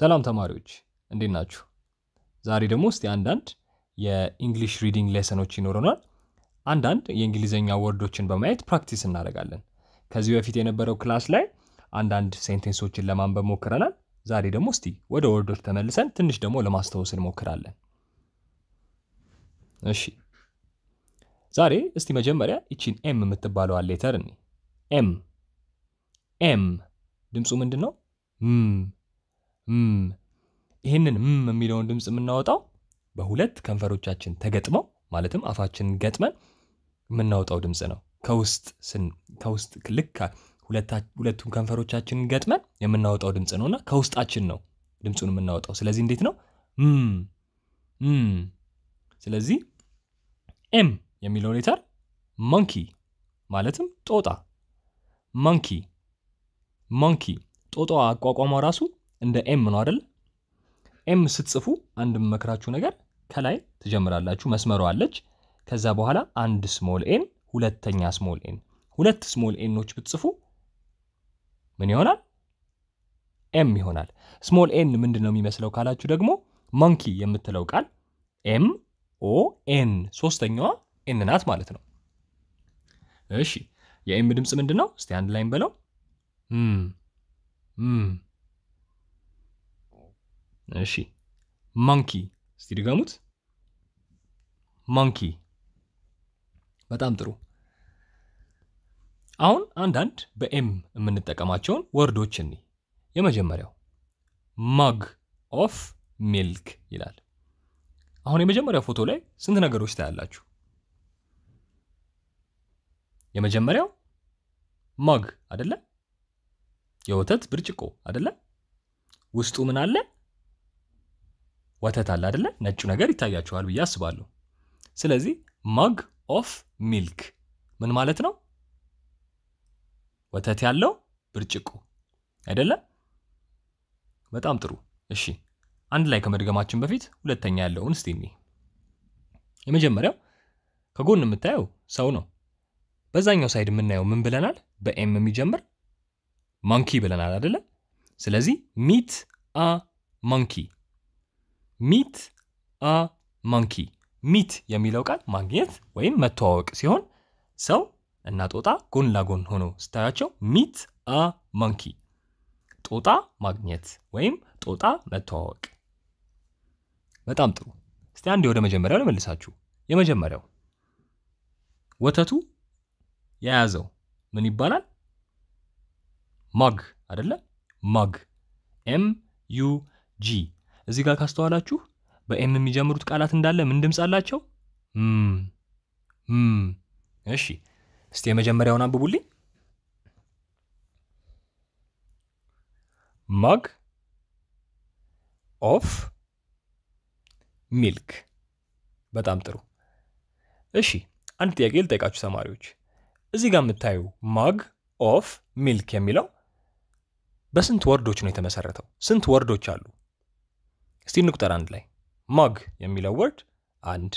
ሰላም ተማሪዎች እንዴት ናችሁ? ዛሬ ደግሞ እስቲ አንዳንድ የእንግሊሽ ሪዲንግ ሌሰኖች ይኖሩናል። አንዳንድ የእንግሊዘኛ ወርዶችን በማየት ፕራክቲስ እናደርጋለን። ከዚህ በፊት የነበረው ክላስ ላይ አንዳንድ ሴንቴንሶችን ለማንበብ ሞክረናል። ዛሬ ደግሞ እስቲ ወደ ወርዶች ተመልሰን ትንሽ ደግሞ ለማስተዋወስ እንሞክራለን። እሺ ዛሬ እስቲ መጀመሪያ እቺን ኤም የምትባለው ሌተር እንይ። ኤም ኤም ድምፁ ምንድነው? ይሄንን የሚለውን ድምጽ የምናወጣው በሁለት ከንፈሮቻችን ተገጥመው ማለትም አፋችንን ገጥመን የምናወጣው ድምጽ ነው። ከውስጥ ልክ ሁለቱን ከንፈሮቻችንን ገጥመን የምናወጣው ድምጽ ነውና ከውስጣችን ነው ድምጹን የምናወጣው። ስለዚህ እንዴት ነው? ስለዚህ ኤም የሚለው ሌተር ማንኪ ማለትም ጦጣ። ማንኪ ማንኪ ጦጣ አቋቋማው ራሱ እንደ ኤም ነው አይደል? ኤም ስትጽፉ አንድ መከራችሁ ነገር ከላይ ተጀምራላችሁ መስመሩ አለች። ከዛ በኋላ አንድ ስሞል ኤን ሁለተኛ ስሞል ኤን ሁለት ስሞል ኤንኖች ብትጽፉ ምን ይሆናል? ኤም ይሆናል። ስሞል ኤን ምንድነው የሚመስለው ካላችሁ ደግሞ ማንኪ የምትለው ቃል ኤም ኦ ኤን ሶስተኛዋ ኤን ናት ማለት ነው። እሺ የኤም ድምጽ ምንድነው? እስቲ አንድ ላይም በለው እሺ ማንኪ እስቲ ድገሙት። ማንኪ በጣም ጥሩ። አሁን አንዳንድ በኤም የምንጠቀማቸውን ወርዶች እንይ። የመጀመሪያው ማግ ኦፍ ሚልክ ይላል። አሁን የመጀመሪያው ፎቶ ላይ ስንት ነገሮች ታያላችሁ? የመጀመሪያው ማግ አይደለ? የወተት ብርጭቆ አይደለ? ውስጡ ምን አለ? ወተት አለ አይደለ? ነጭ ነገር ይታያችኋል ብዬ አስባለሁ። ስለዚህ ማግ ኦፍ ሚልክ ምን ማለት ነው? ወተት ያለው ብርጭቆ አይደለ? በጣም ጥሩ። እሺ አንድ ላይ ከመድገማችን በፊት ሁለተኛ ያለውን እስቲ እንይ። የመጀመሪያው ከጎን የምታየው ሰው ነው። በዛኛው ሳይድ የምናየው ምን ብለናል? በኤም የሚጀምር ማንኪ ብለናል አይደለ? ስለዚህ ሚት አ ማንኪ ሚት አ ማንኪ ሚት የሚለው ቃል ማግኘት ወይም መተዋወቅ ሲሆን ሰው እና ጦጣ ጎን ለጎን ሆኖ ስታያቸው ሚት አ ማንኪ ጦጣ ማግኘት ወይም ጦጣ መተዋወቅ። በጣም ጥሩ። እስቲ አንዴ ወደ መጀመሪያው ልመልሳችሁ። የመጀመሪያው ወተቱ የያዘው ምን ይባላል? ማግ አይደለ? ማግ ኤም ዩ ጂ እዚህ ጋር ካስተዋላችሁ በኤም የሚጀምሩት ቃላት እንዳለ ምን ድምጽ አላቸው? እሺ እስቲ የመጀመሪያውን አንብቡልኝ። ማግ ኦፍ ሚልክ። በጣም ጥሩ። እሺ አንድ ጥያቄ ልጠይቃችሁ ተማሪዎች። እዚህ ጋር የምታዩ ማግ ኦፍ ሚልክ የሚለው በስንት ወርዶች ነው የተመሰረተው? ስንት ወርዶች አሉ? እስቲ እንቁጠር አንድ ላይ። ማግ የሚለው ወርድ አንድ፣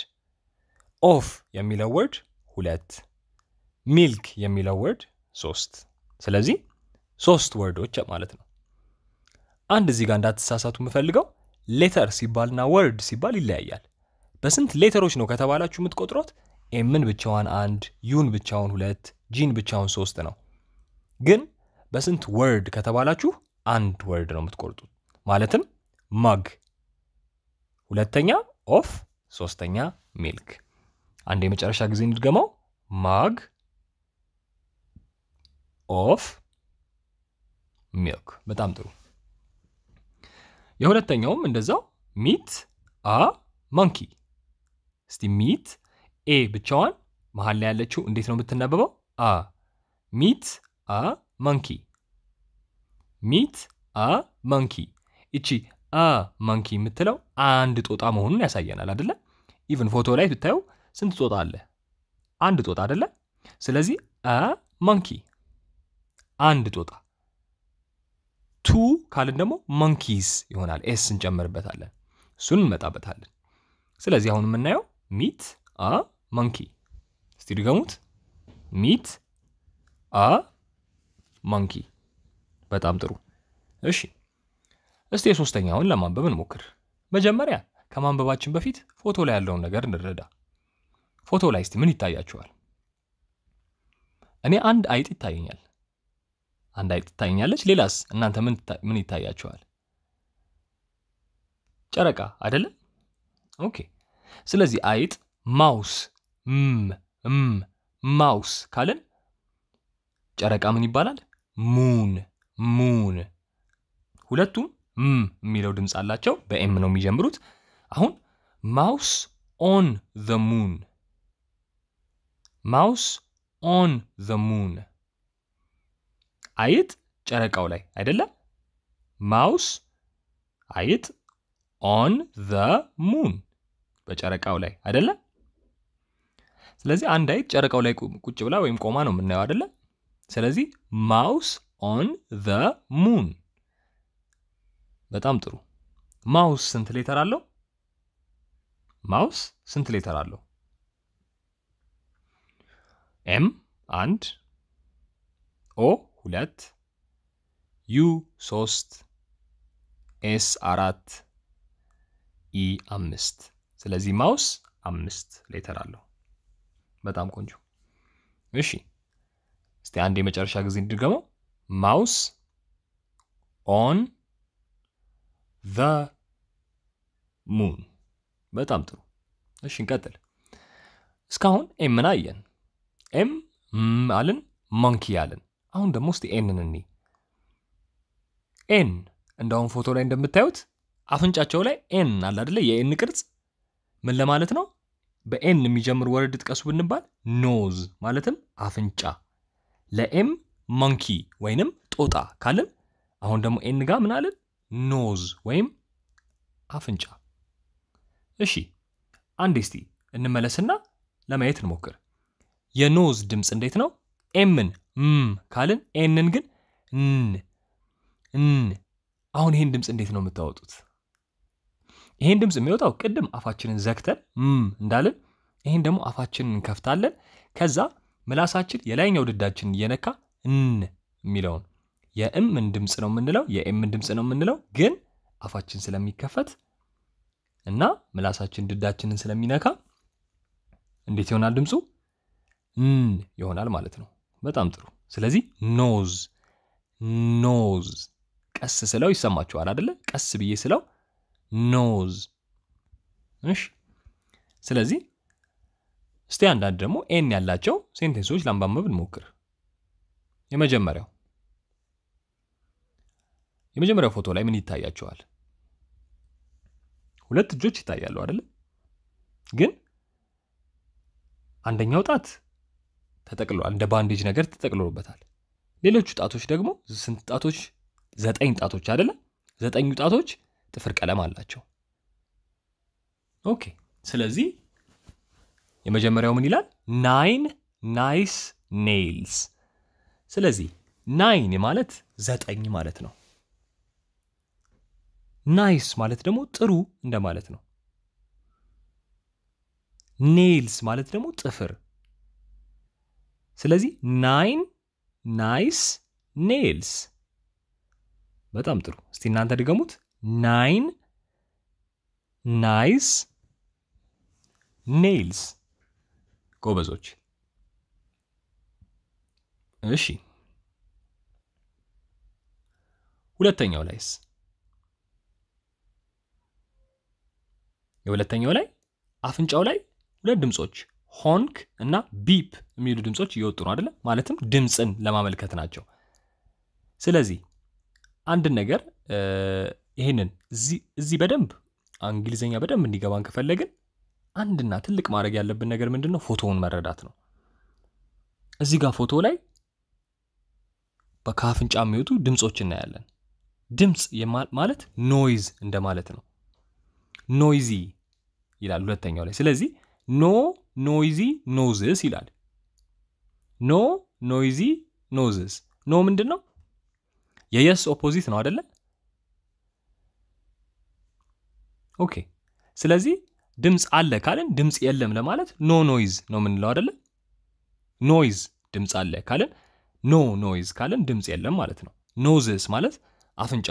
ኦፍ የሚለው ወርድ ሁለት፣ ሚልክ የሚለው ወርድ ሶስት። ስለዚህ ሶስት ወርዶች ማለት ነው። አንድ እዚህ ጋር እንዳትሳሳቱ የምፈልገው ሌተር ሲባልና ወርድ ሲባል ይለያያል። በስንት ሌተሮች ነው ከተባላችሁ የምትቆጥሩት? ኤምን ብቻዋን አንድ፣ ዩን ብቻውን ሁለት፣ ጂን ብቻውን ሶስት ነው። ግን በስንት ወርድ ከተባላችሁ አንድ ወርድ ነው የምትቆጥሩት። ማለትም ማግ ሁለተኛ ኦፍ ሶስተኛ ሚልክ። አንድ የመጨረሻ ጊዜ እንድገመው። ማግ ኦፍ ሚልክ። በጣም ጥሩ። የሁለተኛውም እንደዛው ሚት አ ማንኪ። እስቲ ሚት ኤ ብቻዋን መሃል ላይ ያለችው እንዴት ነው የምትነበበው? አ ሚት አ ማንኪ ሚት አ ማንኪ። እቺ አ ማንኪ የምትለው አንድ ጦጣ መሆኑን ያሳየናል አይደለ? ኢቭን ፎቶ ላይ ብታዩ ስንት ጦጣ አለ? አንድ ጦጣ አይደለ? ስለዚህ አ ማንኪ አንድ ጦጣ። ቱ ካልን ደግሞ ማንኪስ ይሆናል። ኤስ እንጨምርበታለን። እሱን እንመጣበታለን። ስለዚህ አሁን የምናየው ሚት አ ማንኪ። እስቲ ድገሙት። ሚት አ ማንኪ። በጣም ጥሩ። እሺ እስቲ ሶስተኛውን ለማንበብ እንሞክር። መጀመሪያ ከማንበባችን በፊት ፎቶ ላይ ያለውን ነገር እንረዳ። ፎቶ ላይ እስቲ ምን ይታያችኋል? እኔ አንድ አይጥ ይታየኛል። አንድ አይጥ ይታየኛለች። ሌላስ እናንተ ምን ይታያችኋል? ጨረቃ አይደለ? ኦኬ። ስለዚህ አይጥ ማውስ ማውስ ካለን ጨረቃ ምን ይባላል? ሙን ሙን። ሁለቱም የሚለው ድምጽ አላቸው። በኤም ነው የሚጀምሩት። አሁን ማውስ ኦን ዘ ሙን ማውስ ኦን ዘ ሙን። አይጥ ጨረቃው ላይ አይደለ? ማውስ አይጥ ኦን ዘ ሙን በጨረቃው ላይ አይደለ? ስለዚህ አንድ አይጥ ጨረቃው ላይ ቁጭ ብላ ወይም ቆማ ነው የምናየው አይደለ? ስለዚህ ማውስ ኦን ዘ ሙን። በጣም ጥሩ። ማውስ ስንት ሌተር አለው? ማውስ ስንት ሌተር አለው? ኤም 1 ኦ 2 ዩ 3 ኤስ 4 ኢ 5። ስለዚህ ማውስ 5 ሌተር አለው። በጣም ቆንጆ። እሺ እስቲ አንዴ መጨረሻ ጊዜ እንድገመው። ማውስ ኦን ዘ ሙን። በጣም ጥሩ። እሺ እንቀጥል። እስካሁን ኤም አየን። ኤም አለን፣ ማንኪ አለን። አሁን ደግሞ እስቲ ኤንን እንይ። ኤን እንደውም ፎቶ ላይ እንደምታዩት አፍንጫቸው ላይ ኤን አለ አይደለ? የኤን ቅርጽ ምን ለማለት ነው? በኤን የሚጀምር ወርድ ጥቀሱ ብንባል ኖዝ ማለትም አፍንጫ። ለኤም ማንኪ ወይንም ጦጣ ካለን አሁን ደግሞ ኤን ጋር ምን አለን? ኖዝ ወይም አፍንጫ። እሺ አንዴ እስቲ እንመለስና ለማየት እንሞክር። የኖዝ ድምጽ እንዴት ነው? ኤምን ካልን ኤንን ግን ን። አሁን ይሄን ድምጽ እንዴት ነው የምታወጡት? ይሄን ድምጽ የሚወጣው ቅድም አፋችንን ዘግተን እንዳለን ይሄን ደግሞ አፋችንን እንከፍታለን። ከዛ ምላሳችን የላይኛው ድዳችን እየነካ ን የሚለውን የእምን ድምጽ ነው የምንለው የኤምን ድምጽ ነው የምንለው። ግን አፋችን ስለሚከፈት እና ምላሳችን ድዳችንን ስለሚነካ እንዴት ይሆናል ድምጹ? ን ይሆናል ማለት ነው። በጣም ጥሩ። ስለዚህ ኖዝ ኖዝ። ቀስ ስለው ይሰማችኋል አይደለ? ቀስ ብዬ ስለው ኖዝ። እሺ ስለዚህ እስቲ አንዳንድ ደግሞ ኤን ያላቸው ሴንቴንሶች ለማንበብ እንሞክር። የመጀመሪያው ፎቶ ላይ ምን ይታያችኋል? ሁለት እጆች ይታያሉ አይደለ? ግን አንደኛው ጣት ተጠቅሏል፣ እንደ ባንዴጅ ነገር ተጠቅሎበታል። ሌሎቹ ጣቶች ደግሞ ስንት ጣቶች? 9 ጣቶች አይደለ? 9ኙ ጣቶች ጥፍር ቀለም አላቸው። ኦኬ ስለዚህ የመጀመሪያው ምን ይላል? 9 ናይስ ኔልስ። ስለዚህ 9 ማለት 9 ማለት ነው። ናይስ ማለት ደግሞ ጥሩ እንደማለት ነው። ኔልስ ማለት ደግሞ ጥፍር። ስለዚህ 9 ናይስ ኔልስ። በጣም ጥሩ። እስቲ እናንተ ድገሙት። 9 ናይስ ኔልስ። ጎበዞች። እሺ ሁለተኛው ላይስ? የሁለተኛው ላይ አፍንጫው ላይ ሁለት ድምጾች ሆንክ እና ቢፕ የሚሉ ድምጾች እየወጡ ነው አይደለ? ማለትም ድምጽን ለማመልከት ናቸው። ስለዚህ አንድ ነገር ይሄንን እዚህ በደንብ እንግሊዘኛ በደንብ እንዲገባን ከፈለግን አንድና ትልቅ ማድረግ ያለብን ነገር ምንድነው? ፎቶውን መረዳት ነው። እዚህ ጋር ፎቶ ላይ በካፍንጫ የሚወጡ ድምጾች እናያለን። ድምጽ ማለት ኖይዝ እንደማለት ነው። ኖይዚ ይላል ሁለተኛው ላይ። ስለዚህ ኖ ኖይዚ ኖዝስ ይላል። ኖ ኖይዚ ኖዝስ። ኖ ምንድነው? የየስ ኦፖዚት ነው አይደለ? ኦኬ ስለዚህ ድምጽ አለ ካልን ድምጽ የለም ለማለት ኖ ኖይዝ ነው የምንለው አይደለ? ኖይዝ ድምጽ አለ ካልን ኖ ኖይዝ ካልን ድምጽ የለም ማለት ነው። ኖዝስ ማለት አፍንጫ።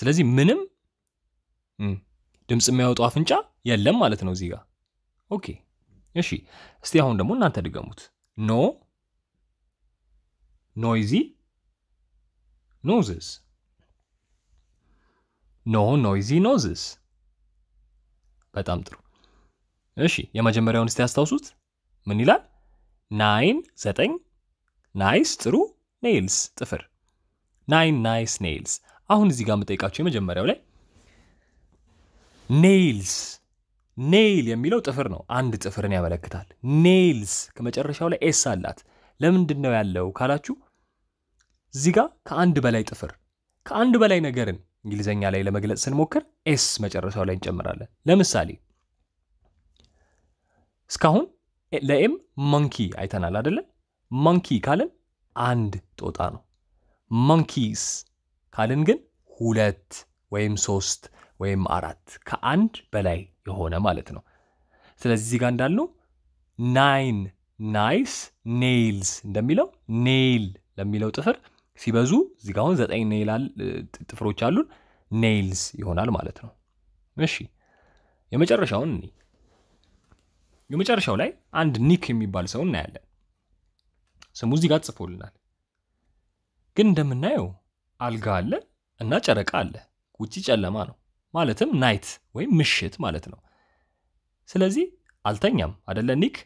ስለዚህ ምንም ድምጽ የሚያወጣው አፍንጫ የለም ማለት ነው እዚህ ጋር ኦኬ እሺ እስቲ አሁን ደግሞ እናንተ ድገሙት ኖ noisy noses no noisy noses በጣም ጥሩ እሺ የመጀመሪያውን እስቲ አስተውሱት ምን ይላል 9 9 nice ጥሩ nails ጥፍር 9 nice nails አሁን እዚህ ጋር መጠይቃችሁ የመጀመሪያው ላይ nails nail የሚለው ጥፍር ነው አንድ ጥፍርን ያመለክታል nails ከመጨረሻው ላይ s አላት ለምንድነው ያለው ካላችሁ እዚህ ጋር ከአንድ በላይ ጥፍር ከአንድ በላይ ነገርን እንግሊዘኛ ላይ ለመግለጽ ስንሞክር s መጨረሻው ላይ እንጨምራለን ለምሳሌ እስካሁን ለm monkey አይተናል አይደለ monkey ካልን አንድ ጦጣ ነው monkeys ካልን ግን ሁለት ወይም ሶስት ወይም አራት ከአንድ በላይ የሆነ ማለት ነው ስለዚህ እዚህ ጋር እንዳልነው 9 nice nails እንደሚለው nail ለሚለው ጥፍር ሲበዙ እዚህ ጋር አሁን 9 nail ጥፍሮች አሉን nails ይሆናል ማለት ነው እሺ የመጨረሻውን እንይ የመጨረሻው ላይ አንድ ኒክ የሚባል ሰው እናያለን ስሙ እዚህ ጋር ጽፎልናል ግን እንደምናየው አልጋ አለ እና ጨረቃ አለ ውጪ ጨለማ ነው ማለትም ናይት ወይ ምሽት ማለት ነው ስለዚህ አልተኛም አይደለ ኒክ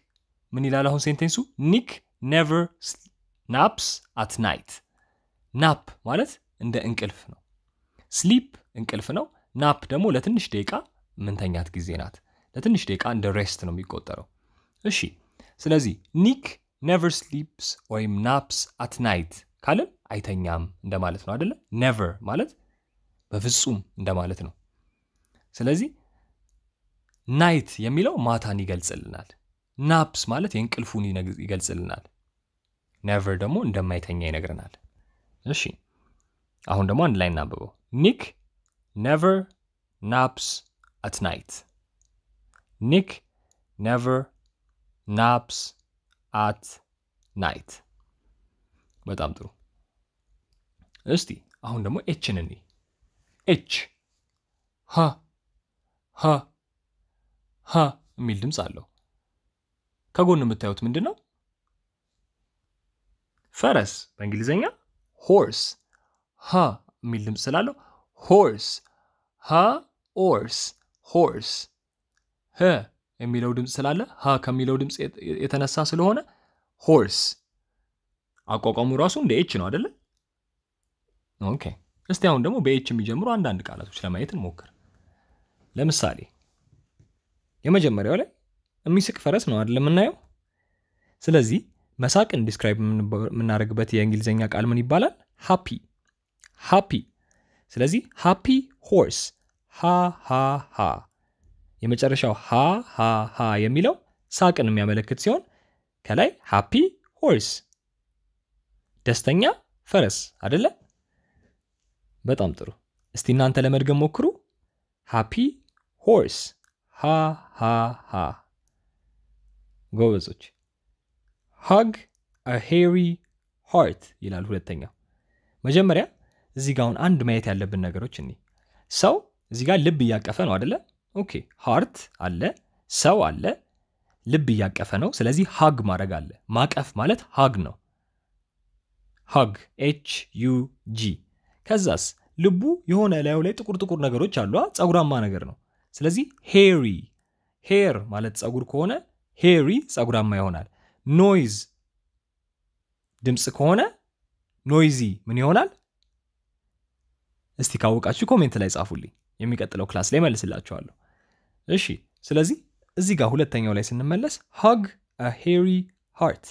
ምን ይላል አሁን ሴንቴንሱ ኒክ never naps at night nap ማለት እንደ እንቅልፍ ነው sleep እንቅልፍ ነው nap ደግሞ ለትንሽ ደቂቃ ምንተኛት ጊዜ ናት ለትንሽ ደቂቃ እንደ rest ነው የሚቆጠረው እሺ ስለዚህ ኒክ never sleeps or naps at night ካልን አይተኛም እንደማለት ነው አይደለ never ማለት በፍጹም እንደማለት ነው ስለዚህ ናይት የሚለው ማታን ይገልጽልናል ናፕስ ማለት የእንቅልፉን ይገልጽልናል never ደግሞ እንደማይተኛ ይነግረናል እሺ አሁን ደግሞ አንድ ላይ እናንብበው ኒክ never naps at night ኒክ never naps at night በጣም ጥሩ እስቲ አሁን ደግሞ ኤችን እንይ ኤች ሃ ሃ ሃ የሚል ድምጽ አለው ከጎን የምታዩት ምንድነው ፈረስ በእንግሊዘኛ horse ሃ የሚል ድምጽ ስላለው horse ሃ horse horse ሃ የሚለው ድምጽ ስላለ ሃ ከሚለው ድምጽ የተነሳ ስለሆነ horse አቋቋሙ ራሱ እንደ ኤች ነው አይደለ ኦኬ እስቲ አሁን ደግሞ በኤች የሚጀምሩ አንድ ቃላቶች ለማየት እንሞክር ለምሳሌ የመጀመሪያው ላይ የሚስቅ ፈረስ ነው አይደል ምናየው ስለዚህ መሳቅን ዲስክራይብ ምናደርግበት የእንግሊዘኛ ቃል ምን ይባላል ሃፒ ሃፒ ስለዚህ ሃፒ ሆርስ ሃ ሃ ሃ የመጨረሻው ሃ ሃ ሃ የሚለው ሳቅን የሚያመለክት ሲሆን ከላይ ሃፒ ሆርስ ደስተኛ ፈረስ አይደል በጣም ጥሩ እስቲ እናንተ ለመድገም ሞክሩ ሃፒ ሆርስ ሃ ሃ ሃ ጎበዞች hug a hairy heart ይላል ሁለተኛው መጀመሪያ እዚህ ጋር አሁን አንድ ማየት ያለብን ነገሮች እንዴ ሰው እዚህ ጋር ልብ ያቀፈ ነው አይደለ ኦኬ heart አለ ሰው አለ ልብ ያቀፈ ነው ስለዚህ hug ማድረግ አለ ማቀፍ ማለት hug ነው hug h u g ከዛስ ልቡ የሆነ ላይው ላይ ጥቁር ጥቁር ነገሮች አሉ ጸጉራማ ነገር ነው ስለዚህ hairy hair ማለት ጸጉር ከሆነ hairy ጸጉራማ ይሆናል noise ድምጽ ከሆነ noisy ምን ይሆናል እስቲ ካወቃችሁ ኮሜንት ላይ ጻፉልኝ የሚቀጥለው ክላስ ላይ መልስላችኋለሁ እሺ ስለዚህ እዚህ ጋር ሁለተኛው ላይ ስንመለስ hug a hairy heart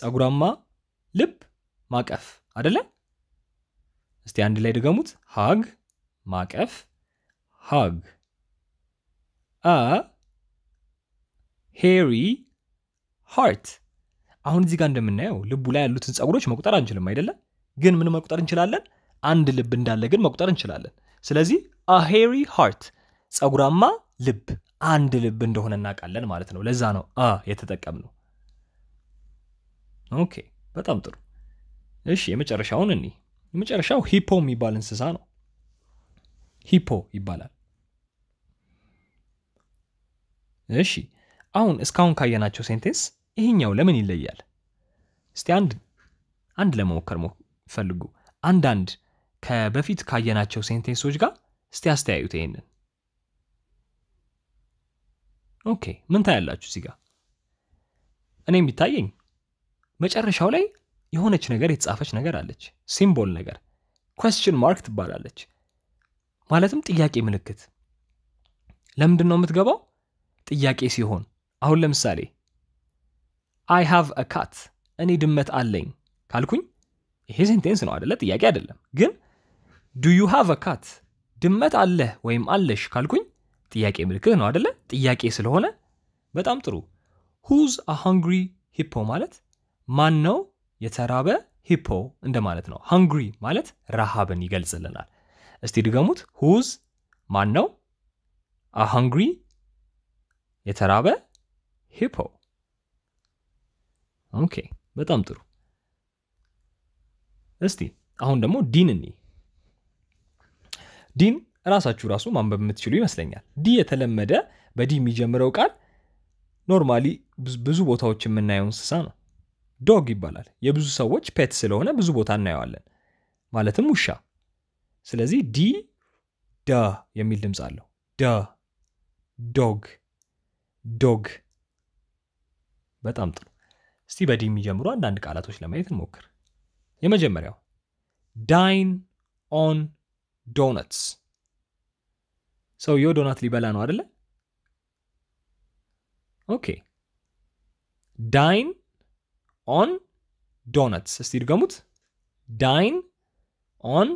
ጸጉራማ ልብ ማቀፍ አይደለ እስቲ አንድ ላይ ድገሙት hug ማቀፍ hug a hairy heart አሁን እዚህ ጋር እንደምናየው ልቡ ላይ ያሉትን ጸጉሮች መቁጠር አንችልም አይደለ ግን ምን መቁጠር እንችላለን አንድ ልብ እንዳለ ግን መቁጠር እንችላለን ስለዚህ a hairy heart ጸጉራማ ልብ አንድ ልብ እንደሆነ እናቃለን ማለት ነው ለዛ ነው a የተጠቀምነው ኦኬ በጣም ጥሩ እሺ የመጨረሻውን እንይ የመጨረሻው ሂፖ የሚባል እንስሳ ነው ሂፖ ይባላል እሺ አሁን እስካሁን ካየናቸው ሴንቴንስ ይሄኛው ለምን ይለያል? እስቲ አንድ ለመወከር ፈልጉ። አንድ ከበፊት ካየናቸው ሴንቴንሶች ጋር እስቲ አስተያዩት ይሄንን። ኦኬ ምን ታያላችሁ እዚህ ጋር? እኔም ይታየኝ መጨረሻው ላይ የሆነች ነገር የተጻፈች ነገር አለች። ሲምቦል ነገር question mark ትባላለች። ማለትም ጥያቄ ምልክት። ለምንድን ነው የምትገባው? ጥያቄ ሲሆን አሁን ለምሳሌ I have a cat እኔ ድመት አለኝ ካልኩኝ ይሄ ሴንቴንስ ነው አይደለ? ጥያቄ አይደለም። ግን do you have a cat ድመት አለህ ወይም አለሽ ካልኩኝ ጥያቄ ምልክት ነው አይደለ? ጥያቄ ስለሆነ በጣም ጥሩ። who's a hungry hippo ማለት ማን ነው የተራበ ሂፖ እንደማለት ነው። hungry ማለት ረሃብን ይገልጽልናል። እስቲ ድገሙት who's ማን ነው a hungry የተራበ ሂፖ። ኦኬ በጣም ጥሩ። እስቲ አሁን ደግሞ ዲንኒ ዲን ራሳችሁ ራሱ ማንበብ የምትችሉ ይመስለኛል። ዲ የተለመደ በዲ የሚጀምረው ቃል ኖርማሊ ብዙ ቦታዎች የምናየው እንስሳ ነው። ዶግ ይባላል። የብዙ ሰዎች ፔት ስለሆነ ብዙ ቦታ እናየዋለን። ማለትም ውሻ። ስለዚህ ዲ ዳ የሚል ድምጽ አለው። ዳ ዶግ ዶግ። በጣም ጥሩ። እስቲ በዲ የሚጀምሩ አንዳንድ ቃላቶች ለማየት እንሞክር። የመጀመሪያው ዳይን ኦን ዶናትስ። ሰውየው ዶናት ሊበላ ነው አይደለ? ኦኬ ዳይን on donuts እስቲ ድገሙት dine on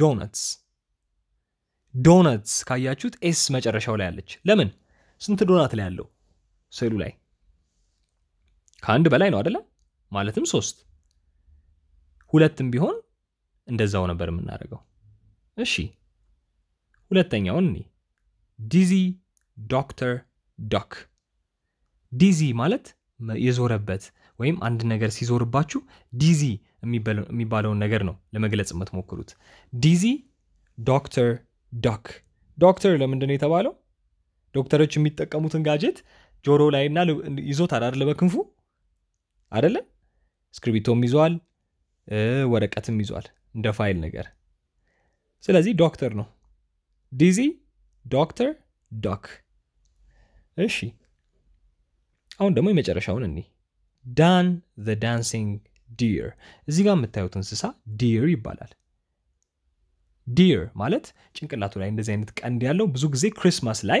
donuts። donuts ካያችሁት ኤስ መጨረሻው ላይ አለች። ለምን? ስንት ዶናት ላይ ያለው ስዕሉ ላይ ከአንድ በላይ ነው አይደለ? ማለትም 3 ሁለትም ቢሆን እንደዛው ነበር የምናደርገው። እሺ ሁለተኛው dizzy doctor duck። dizzy ማለት የዞረበት ወይም አንድ ነገር ሲዞርባችሁ ዲዚ የሚባለው ነገር ነው ለመግለጽ የምትሞክሩት። ዲዚ ዶክተር ዶክ። ዶክተር ለምንድን ነው የተባለው? ዶክተሮች የሚጠቀሙትን ጋጀት ጆሮ ላይና ይዞታል አይደል? በክንፉ አይደል? ስክሪፕቶም ይዟል ወረቀትም ይዟል እንደ ፋይል ነገር። ስለዚህ ዶክተር ነው። ዲዚ ዶክተር ዶክ። እሺ አሁን ደግሞ የመጨረሻውን ዳን ዘ ዳንሲንግ ዲር። እዚህ ጋር የምታዩት እንስሳ ዲር ይባላል። ዲር ማለት ጭንቅላቱ ላይ እንደዚህ አይነት ቀንድ ያለው ብዙ ጊዜ ክሪስማስ ላይ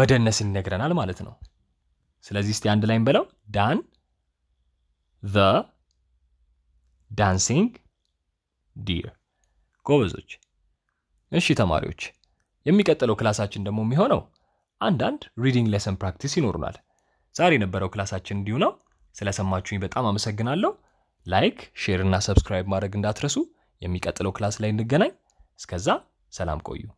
መደነስን ይነግረናል ማለት ነው። ስለዚህ እስቲ አንድ ላይም በለው ዳን ዘ ዳንሲንግ ዲር። ጎበዞች። እሺ ተማሪዎች የሚቀጥለው ክላሳችን ደግሞ የሚሆነው አንዳንድ ሪዲንግ ሌሰን ፕራክቲስ ይኖርናል። ዛሬ የነበረው ክላሳችን እንዲሁ ነው። ስለሰማችሁኝ በጣም አመሰግናለሁ። ላይክ፣ ሼር እና ሰብስክራይብ ማድረግ እንዳትረሱ። የሚቀጥለው ክላስ ላይ እንገናኝ። እስከዛ ሰላም ቆዩ።